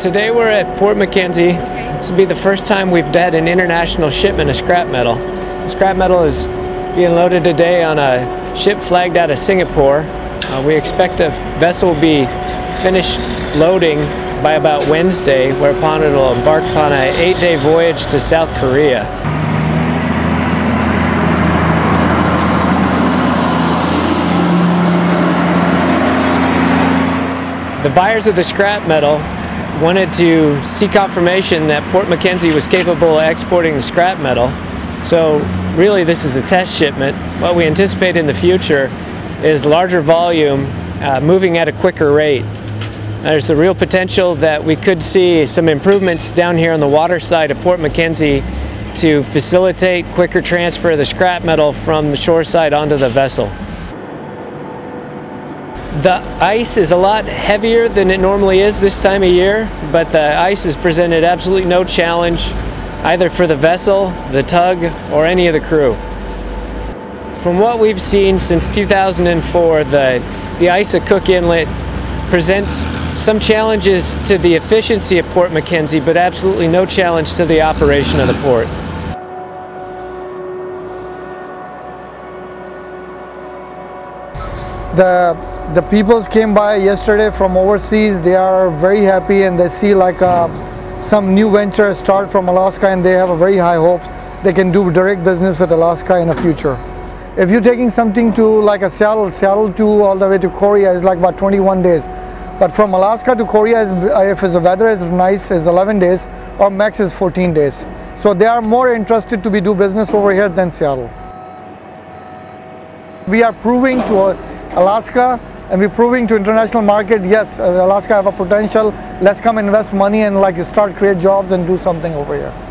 Today we're at Port MacKenzie. This will be the first time we've had an international shipment of scrap metal. The scrap metal is being loaded today on a ship flagged out of Singapore. We expect the vessel will be finished loading by about Wednesday, whereupon it will embark upon an 8-day voyage to South Korea. The buyers of the scrap metal wanted to see confirmation that Port MacKenzie was capable of exporting the scrap metal. So really this is a test shipment. What we anticipate in the future is larger volume moving at a quicker rate. There's the real potential that we could see some improvements down here on the water side of Port MacKenzie to facilitate quicker transfer of the scrap metal from the shore side onto the vessel. The ice is a lot heavier than it normally is this time of year, but the ice has presented absolutely no challenge either for the vessel, the tug, or any of the crew. From what we've seen since 2004, the ice at Cook Inlet presents some challenges to the efficiency of Port MacKenzie, but absolutely no challenge to the operation of the port. The peoples came by yesterday from overseas. They are very happy and they see like some new venture start from Alaska, and they have a very high hopes they can do direct business with Alaska in the future. If you're taking something to like a Seattle to all the way to Korea is like about 21 days. But from Alaska to Korea, if the weather is nice, is 11 days or max is 14 days. So they are more interested to do business over here than Seattle. We are proving to Alaska, and we're proving to international market, yes, Alaska have a potential, let's come invest money and like start create jobs and do something over here.